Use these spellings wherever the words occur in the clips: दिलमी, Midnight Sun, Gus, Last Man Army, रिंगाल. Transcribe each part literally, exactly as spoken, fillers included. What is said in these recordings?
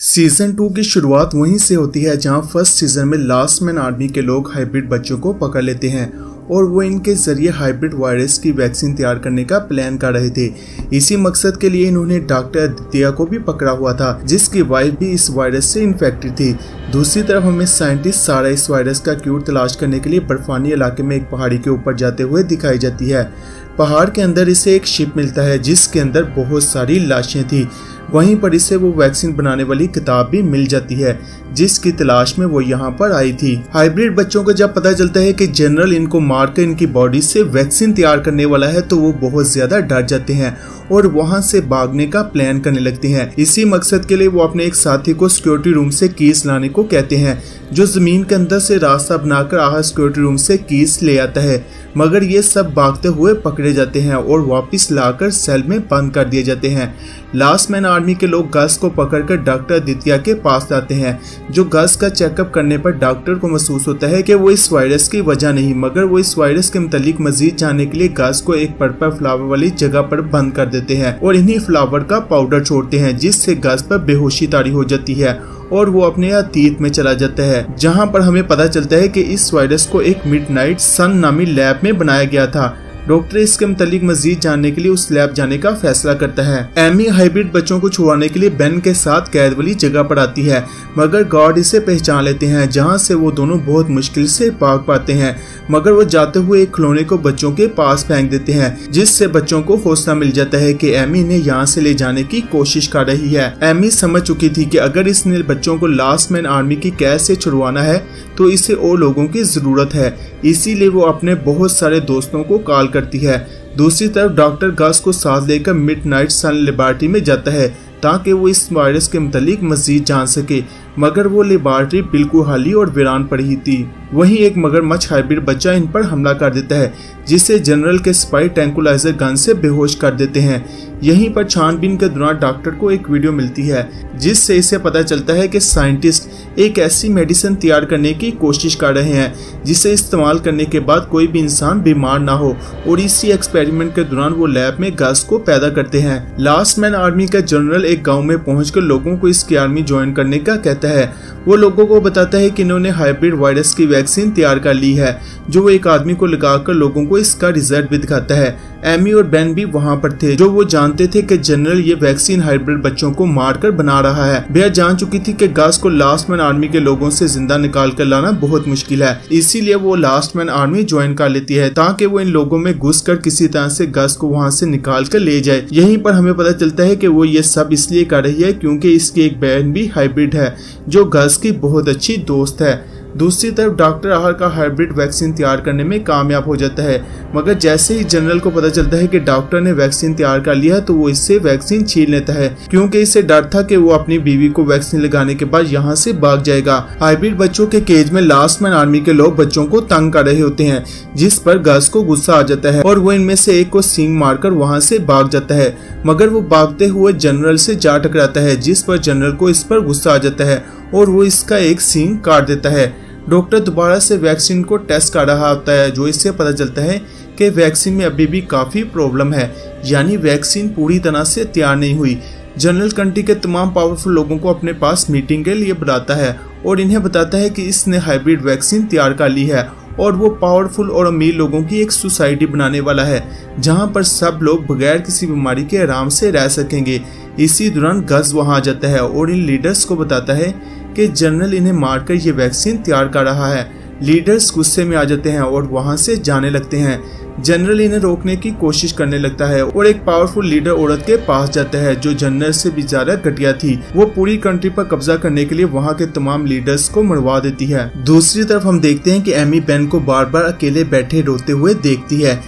Season two की शुरुआत वहीं से होती है जहां फर्स्ट सीजन में लास्ट मैन आर्मी के लोग हाइब्रिड बच्चों को पकड़ लेते हैं और वो इनके जरिए हाइब्रिड वायरस की वैक्सीन तैयार करने का प्लान कर रहे थे। इसी मकसद के लिए इन्होंने डॉक्टर आदित्य को भी पकड़ा हुआ था जिसकी वाइफ भी इस वायरस से इन्फेक्टेड थी। दूसरी तरफ हमें साइंटिस्ट सारा इस वायरस का क्यूर तलाश करने के लिए बर्फानी इलाके में एक पहाड़ी के ऊपर जाते हुए दिखाई जाती है। पहाड़ के अंदर इसे एक शिप मिलता है जिसके अंदर बहुत सारी लाशें थी। वहीं पर इसे वो वैक्सीन बनाने वाली किताब भी मिल जाती है जिसकी तलाश में वो यहाँ पर आई थी। हाइब्रिड बच्चों को जब पता चलता है कि जनरल इनको मारकर इनकी बॉडी से वैक्सीन तैयार करने वाला है तो वो बहुत ज्यादा डर जाते हैं और वहाँ से भागने का प्लान करने लगते हैं। इसी मकसद के लिए वो अपने एक साथी को सिक्योरिटी रूम से कीस लाने को कहते हैं जो जमीन के अंदर से रास्ता बनाकर आह सिक्योरिटी रूम से कीस ले आता है, मगर ये सब भागते हुए पकड़े जाते हैं और वापस लाकर सेल में बंद कर दिए जाते हैं। लास्ट मैन आर्मी के लोग गस को पकड़कर डॉक्टर आदित्य के पास लाते हैं जो गस का चेकअप करने पर डॉक्टर को महसूस होता है कि वो इस वायरस की वजह नहीं मगर वो इस वायरस के मुतालिक मजीद जानने के लिए गस को एक पर्पल फ्लावर वाली जगह पर बंद कर देते हैं और इन्हीं फ्लावर का पाउडर छोड़ते हैं जिससे गस पर बेहोशी तारी हो जाती है और वो अपने अतीत में चला जाता है जहां पर हमें पता चलता है कि इस वायरस को एक मिडनाइट सन नामी लैब में बनाया गया था। डॉक्टर इसके मुतालिक मजीद जानने के लिए उस लैब जाने का फैसला करता है। एमी हाइब्रिड बच्चों को छुड़ाने के लिए बेन के साथ कैद वाली जगह पर आती है मगर गार्ड इसे पहचान लेते हैं जहां से वो दोनों बहुत मुश्किल से भाग पाते हैं, मगर वो जाते हुए एक खिलौने को बच्चों के पास फेंक देते हैं जिससे बच्चों को हौसला मिल जाता है कि एमी ने यहाँ से ले जाने की कोशिश कर रही है। एमी समझ चुकी थी कि अगर इसने बच्चों को लास्ट मैन आर्मी की कैद से छुड़वाना है तो इसे और लोगों की जरूरत है, इसीलिए वो अपने बहुत सारे दोस्तों को कॉल करती है। दूसरी तरफ डॉक्टर गस को साथ लेकर मिडनाइट सन लेबोरेटरी में जाता है ताकि वो इस वायरस के मुतालिक मजीद जान सके, मगर वो लेबोरेटरी बिल्कुल खाली और वीरान पड़ी थी। वहीं एक मगरमच्छ हाइब्रिड बच्चा इन पर हमला कर देता है जिसे जनरल के स्पाई ट्रैंकुलाइजर गन से बेहोश कर देते हैं। यहीं पर छानबीन के दौरान डॉक्टर को एक वीडियो मिलती है जिससे इसे पता चलता है कि साइंटिस्ट एक ऐसी मेडिसिन तैयार करने की कोशिश कर रहे हैं जिसे इस्तेमाल करने के बाद कोई भी इंसान बीमार ना हो, और इसी एक्सपेरिमेंट के दौरान वो लैब में गैस को पैदा करते हैं। लास्ट मैन आर्मी का जनरल एक गाँव में पहुँच कर लोगों को इसकी आर्मी ज्वाइन करने का कहता है। वो लोगों को बताता है कि इन्होंने हाइब्रिड वायरस की वैक्सीन तैयार कर ली है जो वो एक आदमी को लगाकर लोगों को इसका रिजल्ट भी दिखाता है। एमी और बेन भी वहां पर थे जो वो जानते थे कि जनरल ये वैक्सीन हाइब्रिड बच्चों को मारकर बना रहा है। बेयर जान चुकी थी कि गस को लास्ट मैन आर्मी के लोगों से जिंदा निकाल कर लाना बहुत मुश्किल है, इसीलिए वो लास्ट मैन आर्मी ज्वाइन कर लेती है ताकि वो इन लोगों में घुस कर किसी तरह से गस को वहाँ से निकाल कर ले जाए। यहीं पर हमें पता चलता है कि वो ये सब इसलिए कर रही है क्योंकि इसकी एक बहन भी हाइब्रिड है जो गस की बहुत अच्छी दोस्त है। दूसरी तरफ डॉक्टर आहर का हाइब्रिड वैक्सीन तैयार करने में कामयाब हो जाता है, मगर जैसे ही जनरल को पता चलता है कि डॉक्टर ने वैक्सीन तैयार कर लिया है तो वो इससे वैक्सीन छीन लेता है क्योंकि इसे डर था कि वो अपनी बीवी को वैक्सीन लगाने के बाद यहाँ से भाग जाएगा। हाइब्रिड बच्चों के केज में लास्ट मैन आर्मी के लोग बच्चों को तंग कर रहे होते हैं जिस पर गस को गुस्सा आ जाता है और वो इनमें से एक को सींग मारकर वहाँ से भाग जाता है, मगर वो भागते हुए जनरल से जा टकराता है जिस पर जनरल को इस पर गुस्सा आ जाता है और वो इसका एक सींग काट देता है। डॉक्टर दोबारा से वैक्सीन को टेस्ट कर रहा होता है जो इससे पता चलता है कि वैक्सीन में अभी भी काफ़ी प्रॉब्लम है, यानी वैक्सीन पूरी तरह से तैयार नहीं हुई। जनरल कंट्री के तमाम पावरफुल लोगों को अपने पास मीटिंग के लिए बुलाता है और इन्हें बताता है कि इसने हाइब्रिड वैक्सीन तैयार कर ली है और वो पावरफुल और अमीर लोगों की एक सोसाइटी बनाने वाला है जहाँ पर सब लोग बगैर किसी बीमारी के आराम से रह सकेंगे। इसी दौरान गस वहाँ आ जाता है और इन लीडर्स को बताता है कि जनरल इन्हें मारकर ये वैक्सीन तैयार कर रहा है। लीडर्स गुस्से में आ जाते हैं और वहाँ से जाने लगते हैं। जनरल इन्हें रोकने की कोशिश करने लगता है और एक पावरफुल लीडर औरत के पास जाता है जो जनरल से भी ज्यादा घटिया थी। वो पूरी कंट्री पर कब्जा करने के लिए वहाँ के तमाम लीडर्स को मरवा देती है। दूसरी तरफ हम देखते हैं कि एमी बेन को बार बार अकेले बैठे रोते हुए देखती है।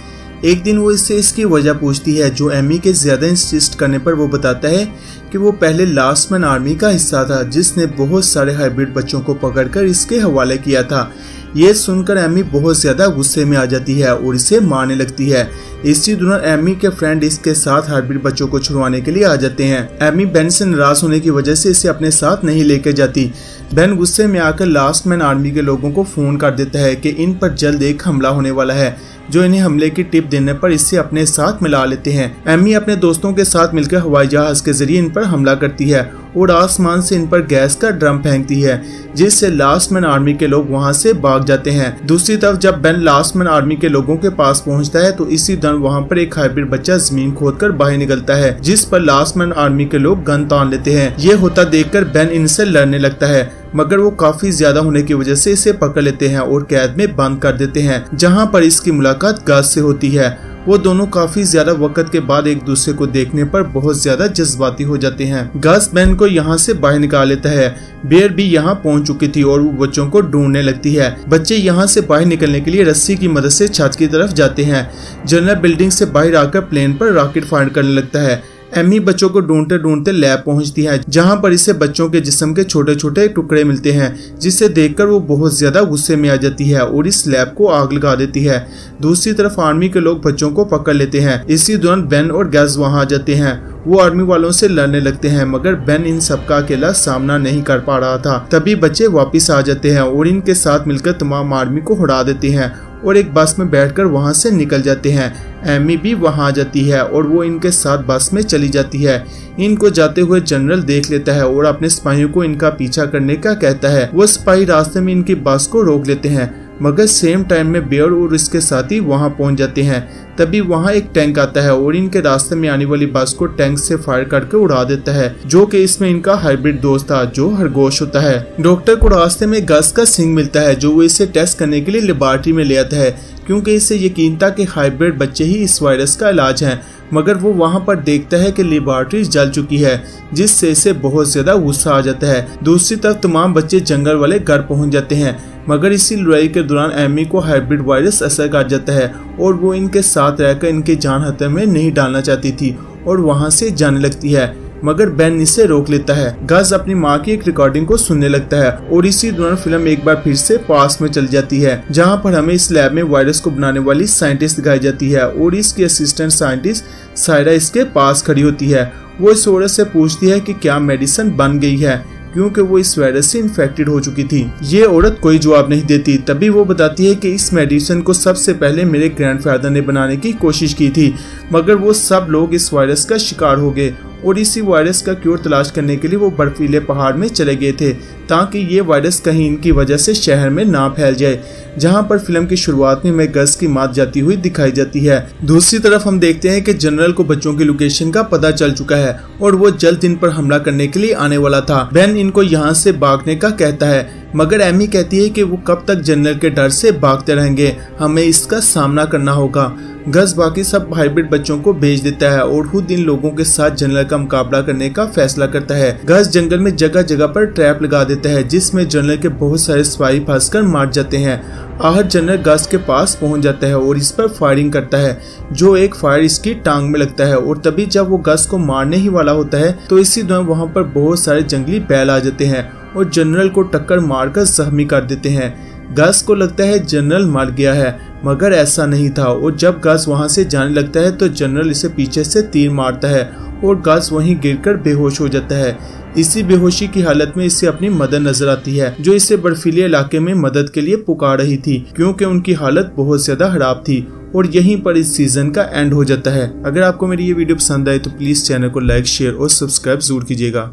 एक दिन वो इससे इसकी वजह पूछती है जो एमी के ज्यादा इंसिस्ट करने पर वो बताता है कि वो पहले लास्ट मैन आर्मी का हिस्सा था जिसने बहुत सारे हाइब्रिड बच्चों को पकड़कर इसके हवाले किया था। ये सुनकर एमी बहुत ज्यादा गुस्से में आ जाती है और इसे मारने लगती है। इसी दौरान एमी के फ्रेंड इसके साथ हाइब्रिड बच्चों को छुड़वाने के लिए आ जाते हैं। एमी बेन से नाराज होने की वजह से इसे अपने साथ नहीं लेकर जाती। बेन गुस्से में आकर लास्ट मैन आर्मी के लोगों को फोन कर देता है कि इन पर जल्द एक हमला होने वाला है जो इन्हें हमले की टिप देने पर इससे अपने साथ मिला लेते हैं। एमी अपने दोस्तों के साथ मिलकर हवाई जहाज के जरिए इन पर हमला करती है और आसमान से इन पर गैस का ड्रम फेंकती है, जिससे लास्ट मैन आर्मी के लोग वहां से भाग जाते हैं। दूसरी तरफ जब बेन लास्ट मैन आर्मी के लोगों के पास पहुंचता है तो इसी दौरान वहां पर एक हाइब्रिड बच्चा जमीन खोदकर बाहर निकलता है, जिस पर लास्ट मैन आर्मी के लोग गन तान लेते हैं। ये होता देखकर बेन इनसे लड़ने लगता है, मगर वो काफी ज्यादा होने की वजह से इसे पकड़ लेते हैं और कैद में बंद कर देते हैं, जहां पर इसकी मुलाकात गस से होती है। वो दोनों काफी ज्यादा वक्त के बाद एक दूसरे को देखने पर बहुत ज्यादा जज्बाती हो जाते हैं। गस बेन को यहाँ से बाहर निकाल लेता है। बेयर भी यहाँ पहुँच चुकी थी और वो बच्चों को ढूंढने लगती है। बच्चे यहाँ से बाहर निकलने के लिए रस्सी की मदद से छत की तरफ जाते हैं। जनरल बिल्डिंग से बाहर आकर प्लेन पर रॉकेट फायर करने लगता है। एमी बच्चों को ढूंढते ढूंढते लैब पहुंचती है, जहां पर इसे बच्चों के जिस्म के छोटे छोटे टुकड़े मिलते हैं, जिसे देखकर वो बहुत ज्यादा गुस्से में आ जाती है और इस लैब को आग लगा देती है। दूसरी तरफ आर्मी के लोग बच्चों को पकड़ लेते हैं। इसी दौरान बेन और गैस वहां आ जाते हैं। वो आर्मी वालों से लड़ने लगते हैं, मगर बेन इन सबका अकेला सामना नहीं कर पा रहा था। तभी बच्चे वापिस आ जाते हैं और इनके साथ मिलकर तमाम आर्मी को उड़ा देते हैं और एक बस में बैठकर वहां से निकल जाते हैं। एमी भी वहां आ जाती है और वो इनके साथ बस में चली जाती है। इनको जाते हुए जनरल देख लेता है और अपने सिपाहियों को इनका पीछा करने का कहता है। वो सिपाही रास्ते में इनकी बस को रोक लेते हैं, मगर सेम टाइम में बेयर और इसके साथी वहां पहुंच जाते हैं। तभी वहां एक टैंक आता है और इनके रास्ते में आने वाली बस को टैंक से फायर करके उड़ा देता है, जो कि इसमें इनका हाइब्रिड दोस्त था जो खरगोश होता है। डॉक्टर को रास्ते में गस का सिंग मिलता है, जो वो इसे टेस्ट करने के लिए लेबोरेटरी में ले आता है, क्योंकि इसे यकीन था कि हाइब्रिड बच्चे ही इस वायरस का इलाज है। मगर वो वहां पर देखता है कि लेबोरेटरी जल चुकी है, जिससे इसे बहुत ज्यादा गुस्सा आ जाता है। दूसरी तरफ तमाम बच्चे जंगल वाले घर पहुंच जाते हैं, मगर इसी लड़ाई के दौरान एमी को हाइब्रिड वायरस असर कर जाता है और वो इनके साथ रहकर इनके जान खतरे में नहीं डालना चाहती थी और वहां से जाने लगती है, मगर बेन इसे रोक लेता है। गस अपनी माँ की एक रिकॉर्डिंग को सुनने लगता है और इसी दौरान फिल्म एक बार फिर से पास में चल जाती है, जहाँ पर हमें इस लैब में वायरस को बनाने वाली साइंटिस्ट दिखाई जाती है और इसकी असिस्टेंट साइंटिस्ट सायरा इसके पास खड़ी होती है। वो इस औरत से पूछती है कि क्या मेडिसिन बन गई है, क्योंकि वो इस वायरस से इन्फेक्टेड हो चुकी थी। ये औरत कोई जवाब नहीं देती। तभी वो बताती है कि इस मेडिसिन को सबसे पहले मेरे ग्रैंडफादर ने बनाने की कोशिश की थी, मगर वो सब लोग इस वायरस का शिकार हो गए और इसी वायरस का क्योर तलाश करने के लिए वो बर्फीले पहाड़ में चले गए थे, ताकि ये वायरस कहीं इनकी वजह से शहर में ना फैल जाए। जहां पर फिल्म की शुरुआत में हमें गस की मौत जाती हुई दिखाई जाती है। दूसरी तरफ हम देखते हैं कि जनरल को बच्चों की लोकेशन का पता चल चुका है और वो जल्द इन पर हमला करने के लिए आने वाला था। बेन इनको यहाँ से भागने का कहता है, मगर एमी कहती है कि वो कब तक जनरल के डर से भागते रहेंगे, हमें इसका सामना करना होगा। गस बाकी सब हाइब्रिड बच्चों को भेज देता है और खुद इन लोगों के साथ जनरल का मुकाबला करने का फैसला करता है। गस जंगल में जगह जगह पर ट्रैप लगा देता है, जिसमें जनरल के बहुत सारे सिपाही फंसकर मार जाते हैं। आहर जनरल गस के पास पहुंच जाता है और इस पर फायरिंग करता है, जो एक फायर इसकी टांग में लगता है और तभी जब वो गस को मारने ही वाला होता है तो इसी दौरान वहाँ पर बहुत सारे जंगली बैल आ जाते हैं और जनरल को टक्कर मारकर जख्मी कर देते हैं। गस को लगता है जनरल मर गया है, मगर ऐसा नहीं था और जब गस वहां से जाने लगता है तो जनरल इसे पीछे से तीर मारता है और गस वहीं गिरकर बेहोश हो जाता है। इसी बेहोशी की हालत में इसे अपनी मदर नजर आती है, जो इसे बर्फीले इलाके में मदद के लिए पुकार रही थी, क्योंकि उनकी हालत बहुत ज्यादा खराब थी। और यहीं पर इस सीजन का एंड हो जाता है। अगर आपको मेरी ये वीडियो पसंद आए तो प्लीज चैनल को लाइक, शेयर और सब्सक्राइब जरूर कीजिएगा।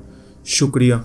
शुक्रिया।